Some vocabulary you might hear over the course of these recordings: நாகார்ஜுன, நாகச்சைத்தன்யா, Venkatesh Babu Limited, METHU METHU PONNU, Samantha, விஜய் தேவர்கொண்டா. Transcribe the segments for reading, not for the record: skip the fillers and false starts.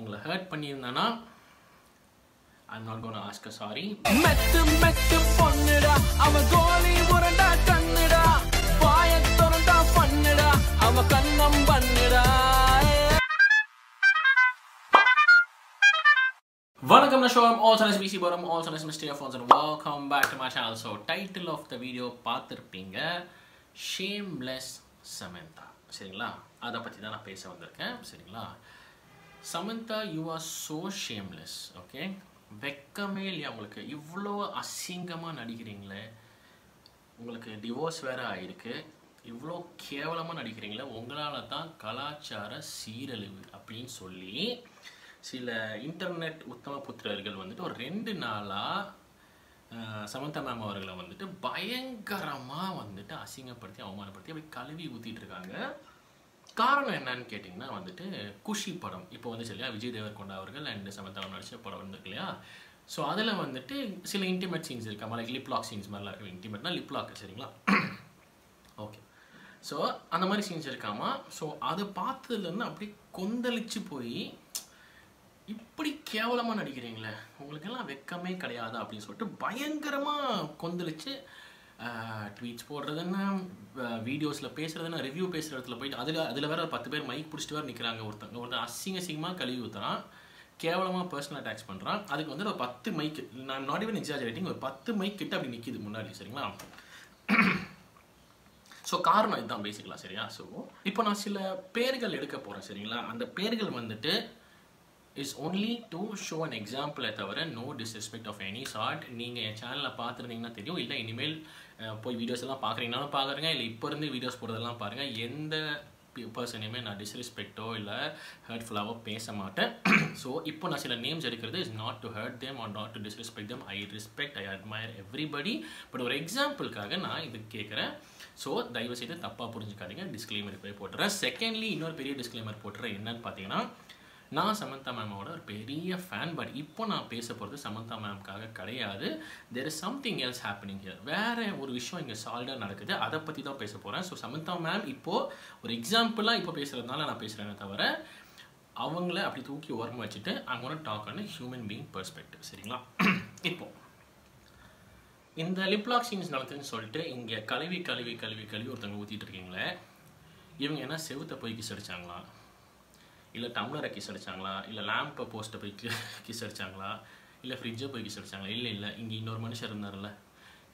உங்களை ஹர்ட் பண்ணியிருந்தானா I'm not going to ask her sorry. மெத்து மெத்து பொண்ணுடா அவ கோலி உரண்டா கண்ணுடா பாய தரண்டா பண்ணுடா அவ கண்ணம் பண்ணுடா Welcome to the show, I'm also nice BC Boram, also nice Mystery of Phones and welcome back to my channel. So, title of the video Pathirpinga Shameless Samantha. Seringla, adha patti dhaan pesa vandirukken. Seringla, Samantha, you are so shameless, okay? Vekkame illaya ungalku ivlo asingama nadikiringle. Ungalku divorce vera aayirukku. Ivlo kevalama nadikiringle. Ungalala dhaan kalachara seeralivu appdin solli சில internet உத்தம புத்திரர்கள் வந்துட்டு ஒரு ரெண்டு நாளா Samantha ma'am அவர்களை வந்துட்டு பயங்கரமா வந்துட்டு அசிங்கப்படுத்தி அவமானப்படுத்தி அப்படி கழுவி ஊத்திட்டு இருக்காங்க. காரணம் என்னன்னு கேட்டிங்கன்னா வந்துட்டு குஷி படம் இப்போ வந்து சரியா விஜய் தேவர்கொண்டா அவர்கள் அண்ட் சமந்தா மேம் நடிச்ச படம் வந்துருக்கு இல்லையா. ஸோ அதில் வந்துட்டு சில இன்டிமேட் சீன்ஸ் இருக்கா மாதிரி லிப் லாக் சீன்ஸ் மாதிரிலாம் இருக்கு. இன்டிமேட்னா லிப் லாக் சரிங்களா. ஓகே ஸோ அந்த மாதிரி சீன்ஸ் இருக்காமா. ஸோ அதை பார்த்ததுலேருந்து அப்படி கொந்தளிச்சு போய் இப்படி கேவலமா நடிக்கிறீங்களே உங்களுக்கெல்லாம் வெக்கமே கிடையாது அப்படின்னு சொல்லிட்டு பயங்கரமா கொந்தளிச்சு ட்வீட்ஸ் போடுறதுன்னா வீடியோஸில் பேசுறதுன்னா ரிவ்யூ பேசுகிற இடத்துல போயிட்டு அதில் வேற 10 பேர் மைக் பிடிச்சிட்டு வேறு நிற்கிறாங்க. ஒருத்தன் அசிங்கமாக கழுவி ஊற்றுறான், கேவலமாக பர்சனல் அட்டாக்ஸ் பண்ணுறான். அதுக்கு வந்து ஒரு 10 மைக்கு நான் நாட் ஈவன் எக்ஸாஜரேட்டிங் ஒரு 10 மைக் கிட்ட அப்படி நிற்கிது முன்னாடி சரிங்களா. ஸோ காரணம் இதுதான் பேசிக்கலாம் சரியா. ஸோ இப்போ நான் சில பேர்கள் எடுக்க போகிறேன் சரிங்களா. அந்த பேர்கள் வந்துட்டு is only to show an example at our no disrespect of any sort. நீங்கள் என் சேனலில் பார்த்துருந்தீங்கன்னா தெரியும், இல்லை இனிமேல் போய் வீடியோஸ் எல்லாம் பார்க்குறீங்கனாலும் பார்க்குறேங்க, இல்லை இப்போ இருந்து வீடியோஸ் போடுறதெல்லாம் பாருங்கள். எந்த பர்சனையுமே நான் டிஸ்ரெஸ்பெக்டோ இல்லை ஹர்ட்ஃபுல்லாகவோ பேச மாட்டேன். ஸோ இப்போ நான் சில நேம்ஸ் எடுக்கிறது is not to hurt them or not to disrespect them. I respect, I admire everybody. But ஒரு எக்ஸாம்பிளுக்காக நான் இது கேட்குறேன். ஸோ தயவு செய்து தப்பாக புரிஞ்சுக்காதீங்க. டிஸ்க்ளைமர் போய் போட்டுறேன். செகண்ட்லி இன்னொரு பெரிய டிஸ்க்ளைமர் போட்டுறேன். என்னன்னு பார்த்தீங்கன்னா நான் சமந்தா மேமோட ஒரு பெரிய ஃபேன். பட் இப்போ நான் பேச போகிறது சமந்தா மேம்காக கிடையாது. There is something else happening here. வேறு ஒரு விஷயம் இங்கே சால்டாக நடக்குது, அதை பற்றி தான் பேச போகிறேன். ஸோ சமந்தா மேம் இப்போது ஒரு எக்ஸாம்பிளாக இப்போ பேசுகிறதுனால நான் பேசுகிறேனே தவிர அவங்கள அப்படி தூக்கி ஓரமாக வச்சுட்டு அவங்க talk on human being perspective சரிங்களா. இப்போது இந்த லிப்லாக் சீன்ஸ் நடக்குதுன்னு சொல்லிட்டு இங்கே கழுவி கழுவி கழுவி கழுவி ஒருத்தவங்க ஊற்றிட்டு இருக்கீங்களே, இவங்க என்ன செவுத்தை போய் கிசடிச்சாங்களா, இல்லை டம்ளரை கிசடிச்சாங்களா, இல்லை லேம்பை போஸ்ட்டை போய் கிசடிச்சாங்களா, இல்லை ஃப்ரிட்ஜை போய் கிசடிச்சாங்களா, இல்லை இல்லை இங்கே இன்னொரு மனுஷன் இருந்தார்ல.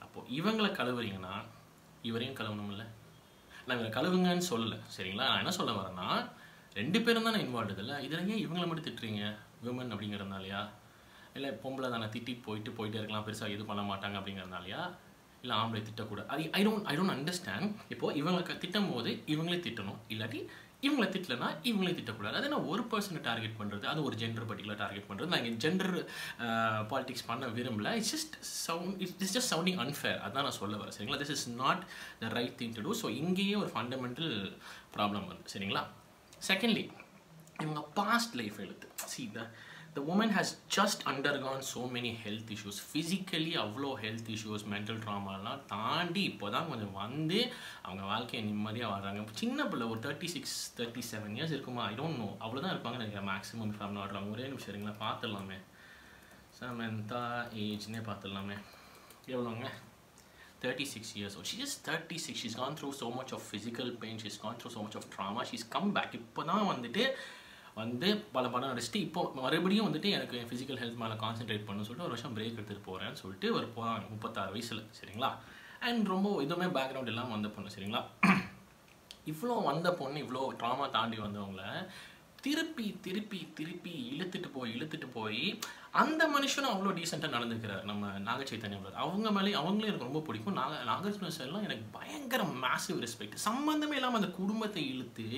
அப்போது இவங்களை கழுவுறீங்கன்னா இவரையும் கழுவணும்ல. நான் இவரை கழுவுங்கன்னு சொல்லலை சரிங்களா. நான் என்ன சொல்ல வரேன்னா 2 பேரும் தான் நான் இன்வால்வ் இல்லை. இதில் ஏன் இவங்களை மட்டும் திட்டுறீங்க? விமன் அப்படிங்கிறதுனாலையா, இல்லை பொம்பளை தானே திட்டிட்டு போயிட்டே இருக்கலாம், பெருசாக எதுவும் பண்ண மாட்டாங்க அப்படிங்கிறதுனாலையா, இல்லை ஆம்பளை திட்டக்கூடாது? அது ஐ டோன்ட் அண்டர்ஸ்டாண்ட். இப்போது இவங்களை திட்டும் போது இவங்களே திட்டணும், இல்லாட்டி இவங்களை திட்டலைனா இவங்களே திட்டக்கூடாது. அது நான் ஒரு பர்சனை டார்கெட் பண்ணுறது, அது ஒரு ஜெண்டர் பர்டிகுலர் டார்கெட் பண்ணுறது. நான் இங்கே ஜெண்டர் பாலிடிக்ஸ் பண்ண விரும்பலை. It's just sounding unfair. அதுதான் நான் சொல்ல வரேன் சரிங்களா. This is not the right thing to do. So இங்கேயே ஒரு ஃபண்டமெண்டல் ப்ராப்ளம் வருது சரிங்களா. செகண்ட்லி இவங்க பாஸ்ட் லைஃப் எடுத்து see the woman has just undergone so many health issues. physically அவ்வளோ health issues, mental ட்ராமாலாம் தாண்டி இப்போ தான் கொஞ்சம் வந்து அவங்க வாழ்க்கையை நிம்மதியாக வாழ்கிறாங்க. சின்ன பிள்ளை ஒரு 36-37 இயர்ஸ் இருக்குமா, ஐ டோன்ட் நோ, அவ்வளோதான் இருப்பாங்க நினைக்கிறேன் மேக்ஸிமம். ஃபேமிலி ஆடுறாங்க. ஒரே நிமிஷம் சரிங்களா, பார்த்துடலாமே சமந்தா ஏஜ்னே பார்த்துடலாமே. எவ்வளோங்க? 36 years. She is 36. She's gone through so much of physical pain. She's gone through so much of trauma. She's come back. இப்போ தான் வந்து பல படம் அடிச்சுட்டு இப்போ மறுபடியும் வந்துட்டு எனக்கு என் ஃபிசிக்கல் ஹெல்த் மேலே கான்சென்ட்ரேட் பண்ணணும்னு சொல்லிட்டு ஒரு வருஷம் பிரேக் எடுத்துகிட்டு போகிறேன்னு சொல்லிட்டு ஒரு 36 வயசில் சரிங்களா. அண்ட் ரொம்ப இதுவுமே பேக்ரவுண்ட் எல்லாம் வந்த பொண்ணு சரிங்களா. இவ்வளோ வந்த பொண்ணு, இவ்வளோ ட்ராமா தாண்டி வந்தவங்கள திருப்பி திருப்பி திருப்பி இழுத்துட்டு போய் அந்த மனுஷனும் அவ்வளோ டீசெண்டாக நடந்துக்கிறார். நம்ம நாகச்சைத்தன்யவர் அவங்க மேலே அவங்களே எனக்கு ரொம்ப பிடிக்கும். நாகார்ஜுன சார்லாம் எனக்கு பயங்கர மேசிவ் ரெஸ்பெக்ட். சம்மந்தமே இல்லாமல் அந்த குடும்பத்தை இழுத்து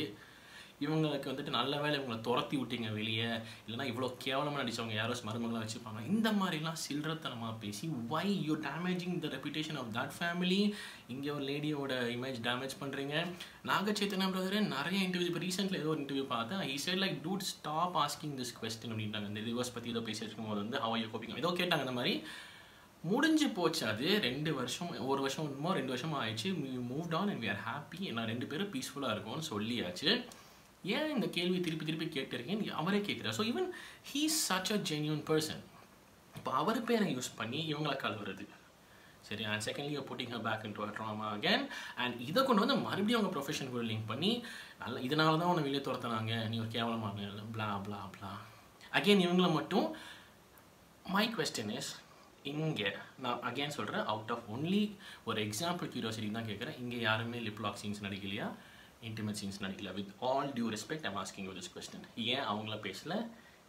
இவங்களுக்கு வந்துட்டு நல்ல வேலை இவங்களை துரத்தி விட்டீங்க வெளியே, இல்லைனா இவ்வளோ கேவலமாக நடிச்சவங்க யாரோ மருமகளாக வச்சுப்பாங்க. இந்த மாதிரிலாம் சில்லறத்தனமாக பேசி why you damaging the reputation of that family. இங்கே ஒரு லேடியோட இமேஜ் டேமேஜ் பண்ணுறீங்க. நாகச்சைத்தன்யா பிரதரே நிறைய இன்டர்வியூ, இப்போ ரீசெண்ட்ல ஏதோ ஒரு இன்டர்வியூ பார்த்தேன். He said like dude stop asking this question அப்படின்ட்டாங்க. இந்த ரிவர்ஸ் பற்றி ஏதோ பேசிட்டு இருக்கும்போது வந்து ஹவ் ஆர் யூ கோப்பிங் ஏதோ கேட்டாங்க. அந்த மாதிரி முடிஞ்சு போச்சு. அது 2 வருஷம், ஒரு வருஷம் இன்னமோ 2 வருஷமாக ஆயிடுச்சு. Move on and we are happy. நான் 2 பேரும் பீஸ்ஃபுல்லாக இருக்கும்னு சொல்லியாச்சு. ஏன் இந்த கேள்வி திருப்பி திருப்பி கேட்டிருக்கேன் அவரே கேட்குறாரு. So even he is such a genuine person. இப்போ அவர் பேரை யூஸ் பண்ணி இவங்களை கழுவுறது சரி. And secondly you putting her back into a trauma again. And இதை கொண்டு வந்து மறுபடியும் அவங்க ப்ரொஃபஷன் கூட லிங்க் பண்ணி நல்லா இதனால தான் உன்னை வெளியே துரத்துனாங்க, நீ ஒரு கேவலமாக பிளா பிளா பிளா அகெயின் இவங்கள மட்டும். மை கொஸ்டின் இஸ், இங்கே நான் அகெயின் சொல்கிறேன், அவுட் ஆஃப் ஒன்லி ஒரு எக்ஸாம்பிள் கியூரியாசிட்டி தான் கேட்குறேன். இங்கே யாருமே லிப்லாக் சீன்ஸ் நடிக்கலையா, இன்டிமேட் சீன்ஸ் நடிக்கலையா? With all due respect I'm asking you this question. ஏன் அவங்கள பேசலை,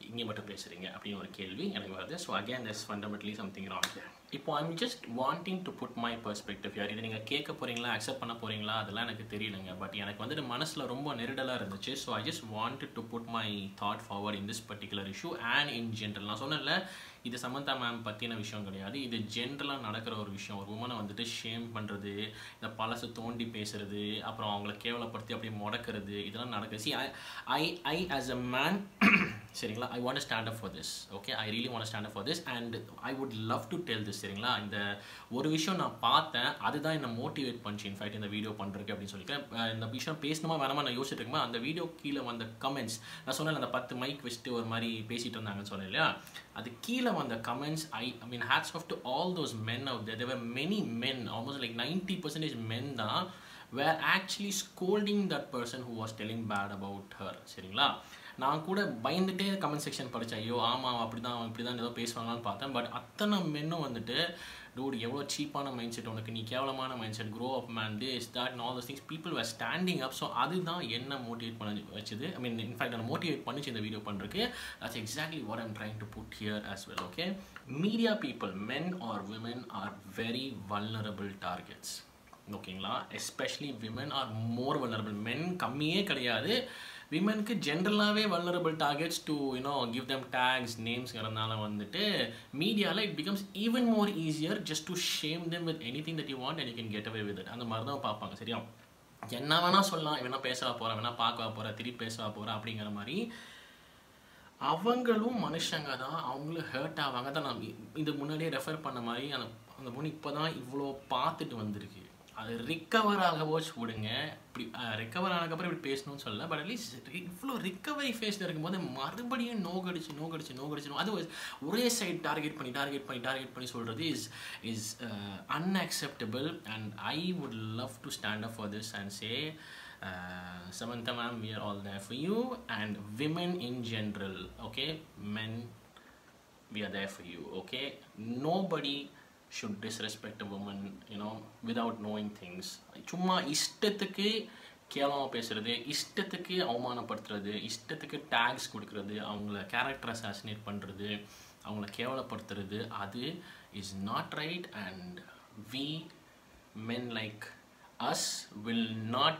இங்கே மட்டும் பேசுகிறீங்க அப்படின்னு ஒரு கேள்வி எனக்கு வருது. So again this fundamentally something wrong. இப்போ I'm just wanting to put my perspective. யார் இதை நீங்கள் கேட்க போகிறீங்களா, அக்செப்ட் பண்ண போகிறீங்களா, அதெல்லாம் எனக்கு தெரியலைங்க. பட் எனக்கு வந்துட்டு மனசில் ரொம்ப நெருடலாக இருந்துச்சு. So I just wanted to put my thought forward in this particular issue and in general. நான் சொன்னேன்ல, இது சமந்தா மேம் பற்றின விஷயம் கிடையாது, இது ஜென்ரலாக நடக்கிற ஒரு விஷயம். ஒரு உமனை வந்துட்டு ஷேம் பண்ணுறது, இந்த பழசை தோண்டி பேசுகிறது, அப்புறம் அவங்கள கேவலப்படுத்தி அப்படியே முடக்கிறது, இதெல்லாம் நடக்குது. See I as a man சரிங்களா, I want to stand up for this. Okay, I really want to stand up for this and I would love to tell this சரிங்களா. இந்த ஒரு விஷயம் நான் பார்த்தேன், அதுதான் என்னை மோட்டிவேட் பண்ணிச்சு இன்ஃபேக்ட் இந்த வீடியோ பண்ணுறதுக்கு அப்படின்னு சொல்லியிருக்கேன். இந்த விஷயம் பேசணுமா வேணாமா நான் யோசிச்சுட்டு இருக்குமா, அந்த வீடியோ கீழே வந்த கமெண்ட்ஸ், நான் சொன்னேன் அந்த 10 மைக் வச்சுட்டு ஒரு மாதிரி பேசிகிட்டு இருந்தாங்கன்னு சொன்னேன் இல்லையா, அது கீழே வந்த comments I mean hats off to all those men out there. There were many men, almost like 90% men தான் were actually scolding that person who was telling bad about her சரிங்களா. நான் கூட பயந்துட்டே கமெண்ட் செக்ஷன் படித்தேன், ஐயோ ஆமாம் அப்படி தான் இப்படி தான் ஏதோ பேசுவாங்களான்னு பார்த்தேன். பட் அத்தனை மென்னும் வந்துட்டு டூடு எவ்வளோ சீப்பான மைண்ட் செட் உனக்கு, நீ கேவலமான mind set, grow up man, this that and all those things. People were standing up. So அதுதான் என்ன மோட்டிவேட் பண்ணி வச்சுது. ஐ மீன் இன்ஃபேக்ட் நான் மோட்டிவேட் பண்ணிச்சு இந்த வீடியோ பண்ணுறதுக்கு. That's exactly what I'm trying to put here as well. Okay, media people men or women are very vulnerable targets ஓகேங்களா. Especially women are more vulnerable. Men கம்மியே கிடையாது, விமெனுக்கு ஜென்ரலாகவே vulnerable targets to you know give them tags நேம்ஸ்ங்கிறதுனால வந்துட்டு மீடியாவில் it becomes even more easier just to shame them with any thing that you want and you can get away with it. அந்த மாதிரி தான் பார்ப்பாங்க சரியா. என்ன வேணால் சொல்லலாம், வேணால் பேசவா போகிறேன், வேணால் பார்க்கவா போகிறேன், திருப்பி பேசவா போகிறேன் அப்படிங்கிற மாதிரி. அவங்களும் மனுஷங்க தான், அவங்களும் ஹர்ட் ஆவாங்க தான். நான் இது முன்னாடியே ரெஃபர் பண்ண மாதிரி அந்த அந்த பொண்ணு இப்போ தான் இவ்வளோ பார்த்துட்டு வந்திருக்கு, அது ரிக்கவர் ஆகவோ விடுங்க. இப்படி ரிக்கவர் ஆனதுக்கப்புறம் இப்படி பேசணும்னு சொல்லலை, பட் அட்லீஸ்ட் இவ்வளோ ரிக்கவரி ஃபேஸில் இருக்கும்போது மறுபடியும் நோக்கடிச்சு அது ஒரே சைடு டார்கெட் பண்ணி சொல்கிறது is unacceptable. And I would love to stand up for this and say Samantha ma'am, we are all there for you and women in general. Okay, men, we are there for you. Okay, nobody should disrespect a woman, you know, without knowing things. சும்மா இஷ்டத்துக்கு கேவலமாக பேசுகிறது, இஷ்டத்துக்கு அவமானப்படுத்துறது, இஷ்டத்துக்கு tax கொடுக்கறது, அவங்கள character assassinate பண்ணுறது, அவங்கள கேவலப்படுத்துறது, அது is not right. And we men like us will not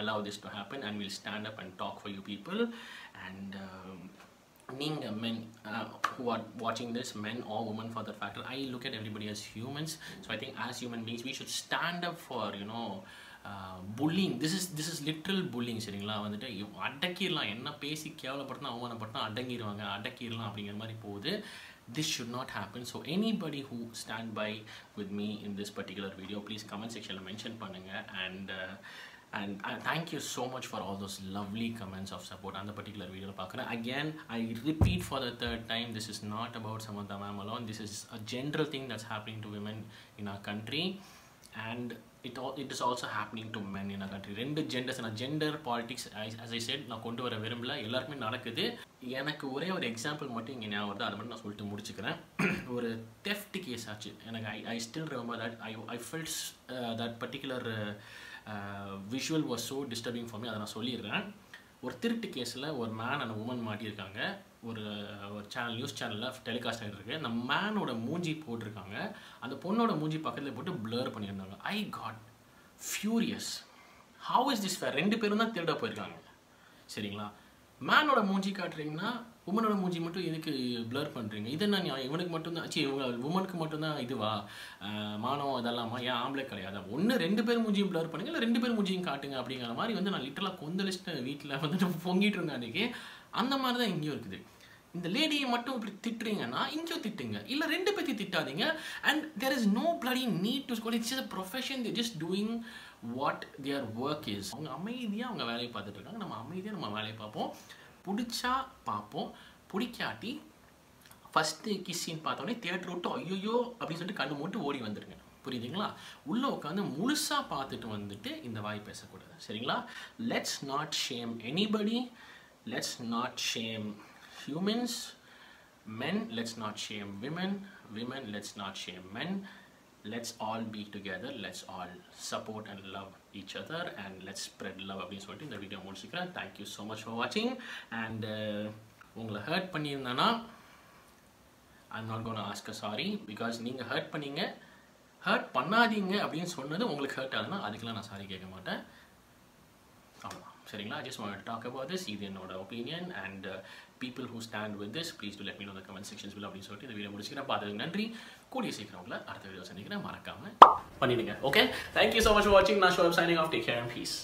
allow this to happen and we'll stand up and talk for you people. And நீங்கள் men who are watching this, men or women for that factor, I look at everybody as humans. So I think as human beings we should stand up for, you know, bullying. This is literal bullying சரிங்களா. வந்துட்டு அடக்கிடலாம், என்ன பேசி கேவலப்படுத்தினா அவமானப்படுத்தினா அடங்கிடுவாங்க, அடக்கிடலாம் அப்படிங்கிற மாதிரி போகுது. This should not happen. So anybody who stand by with me in this particular video, please comment section mention பண்ணுங்க. And thank you so much for all those lovely comments of support on the particular video. Again, I repeat for the third time, this is not about Samantha ma'am alone. This is a general thing that's happening to women in our country. And it is also happening to men in our country. Rendu genders and gender politics, as I said, நான் கொண்டு வர விரும்பல, எல்லாருமே நடக்குது. எனக்கு ஒரே ஒரு example மட்டும் இங்கே ஞாபகம் வருது, அதை மட்டும் நான் சொல்லிட்டு முடிச்சுக்கிறேன். ஒரு தெஃப்ட் கேஸ் ஆச்சு எனக்கு. I still remember that I felt that particular visual was so disturbing for me. அதை நான் சொல்லிடுறேன். ஒரு திருட்டு கேஸில் ஒரு மேன் அண்ட் உமன் மாட்டியிருக்காங்க. ஒரு சேனல், நியூஸ் சேனலில் டெலிகாஸ்ட் ஆகிட்டு இருக்குது. அந்த மேனோட மூஞ்சி போட்டிருக்காங்க, அந்த பொண்ணோட மூஞ்சி பக்கத்தில் போட்டு பிளர் பண்ணியிருந்தாங்க. I got furious. How is this fair? ரெண்டு பேரும் தான் திருட போயிருக்காங்க சரிங்களா. மேனோட மூஞ்சி காட்டுறீங்கன்னா உமனோட மூஞ்சி மட்டும் எதுக்கு பிளர் பண்ணுறீங்க? இது நான் இவனுக்கு மட்டும்தான் ஆச்சு, இவங்க உமனுக்கு மட்டும்தான் இதுவா மானம் இதெல்லாமா? ஏன் ஆம்பளை கிடையாது? ஒன்று ரெண்டு பேர் மூஞ்சியும் பிளர் பண்ணுங்க, இல்லை ரெண்டு பேர் மூஞ்சியும் காட்டுங்க அப்படிங்கிற மாதிரி வந்து நான் லிட்டலாக கொந்தளிச்சுட்டு வீட்டில் வந்துட்டு பொங்கிட்டு இருந்தேன் அன்றைக்கி. அந்த மாதிரி தான் இங்கேயும் இருக்குது. இந்த லேடியை மட்டும் இப்படி திட்டுறீங்கன்னா இங்கேயும் திட்டுங்க, இல்லை ரெண்டு பேர்த்தையும் திட்டாதீங்க. And there is no bloody need to scold. It's is a profession, they just doing what their work is. அமைதியா அவங்க வேலையை பார்த்துட்டு இருக்காங்க, நம்ம அமைதியா நம்ம வேலையை பார்ப்போம். பிடிச்சா பார்ப்போம், பிடிக்காட்டி ஃபர்ஸ்ட் கிஸ்ஸின்னு பார்த்தோன்னே தியேட்டர் விட்டு ஐயோ அப்படின்னு சொல்லிட்டு கண்ணு மூட்டு ஓடி வந்துருங்க. புரியுதுங்களா? உள்ளே உட்காந்து முழுசாக பார்த்துட்டு வந்துட்டு இந்த வாய் பேசக்கூடாது, சரிங்களா? Let's not shame anybody, let's not shame humans, men let's not shame women, women let's not shame men. Let's all be together, let's all support and love each other and let's spread love அப்படின்னு சொல்லிட்டு இந்த video முடிச்சுக்கிறேன். Thank you so much for வாட்சிங். And உங்களை hurt பண்ணியிருந்தேன்னா I'm not gonna ask a sorry, because நீங்கள் hurt பண்ணீங்க. Hurt பண்ணாதீங்க அப்படின்னு சொன்னது உங்களுக்கு ஹர்ட் ஆகுதுன்னா அதுக்கெல்லாம் நான் சாரி கேட்க மாட்டேன். ஆமாம், சரிங்களா? I just wanted to talk about this. இது என்னோட opinion. And people who stand with this, please do let me know in the comment sections below. அப்படின்னு சொல்லிட்டு இந்த வீடியோ முடிச்சுக்கிறேன். பார்த்ததுக்கு நன்றி. கூடிய சீக்கிரம் உங்களை அடுத்த வீடியோ சந்திக்கிறேன். மறக்காமல் பண்ணிடுங்க. Okay, thank you so much for வாட்சிங். நான் ஷோப் signing off. Take care and piece.